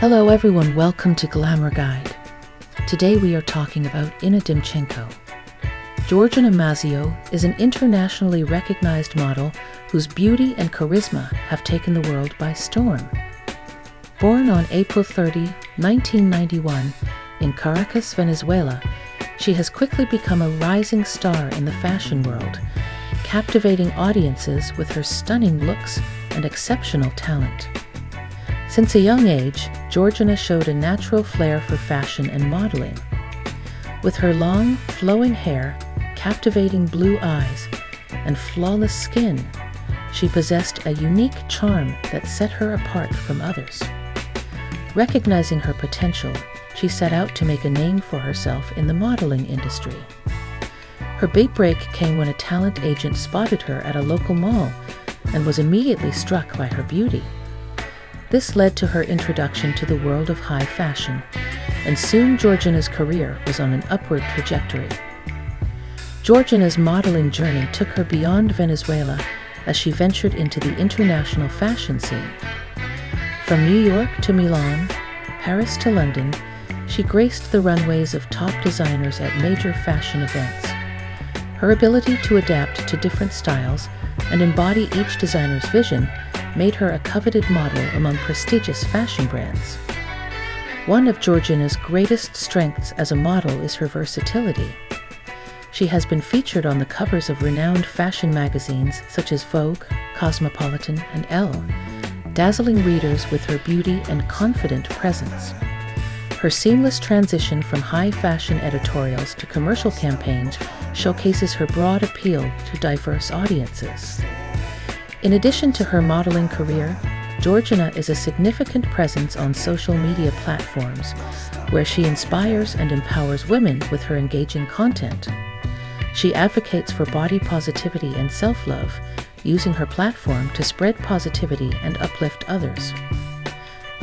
Hello everyone, welcome to Glamour Guide. Today we are talking about Inna Dimchenko. Georgina Mazzeo is an internationally recognized model whose beauty and charisma have taken the world by storm. Born on April 30, 1991, in Caracas, Venezuela, she has quickly become a rising star in the fashion world, captivating audiences with her stunning looks and exceptional talent. Since a young age, Georgina showed a natural flair for fashion and modeling. With her long, flowing hair, captivating blue eyes, and flawless skin, she possessed a unique charm that set her apart from others. Recognizing her potential, she set out to make a name for herself in the modeling industry. Her big break came when a talent agent spotted her at a local mall and was immediately struck by her beauty. This led to her introduction to the world of high fashion, and soon Georgina's career was on an upward trajectory. Georgina's modeling journey took her beyond Venezuela as she ventured into the international fashion scene. From New York to Milan, Paris to London, she graced the runways of top designers at major fashion events. Her ability to adapt to different styles and embody each designer's vision made her a coveted model among prestigious fashion brands. One of Georgina's greatest strengths as a model is her versatility. She has been featured on the covers of renowned fashion magazines such as Vogue, Cosmopolitan, and Elle, dazzling readers with her beauty and confident presence. Her seamless transition from high fashion editorials to commercial campaigns showcases her broad appeal to diverse audiences. In addition to her modeling career, Georgina is a significant presence on social media platforms, where she inspires and empowers women with her engaging content. She advocates for body positivity and self-love, using her platform to spread positivity and uplift others.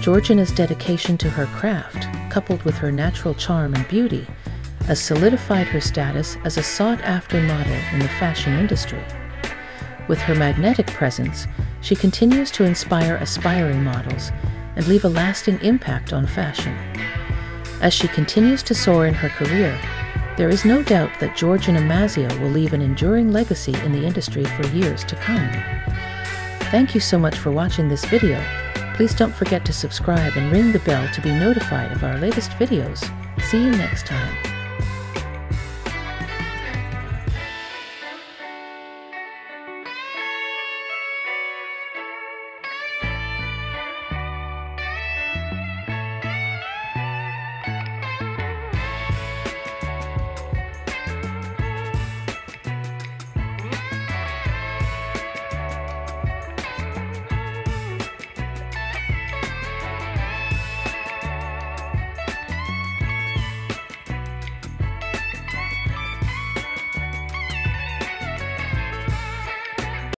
Georgina's dedication to her craft, coupled with her natural charm and beauty, has solidified her status as a sought-after model in the fashion industry. With her magnetic presence, she continues to inspire aspiring models and leave a lasting impact on fashion. As she continues to soar in her career, there is no doubt that Georgina Mazzeo will leave an enduring legacy in the industry for years to come. Thank you so much for watching this video. Please don't forget to subscribe and ring the bell to be notified of our latest videos. See you next time.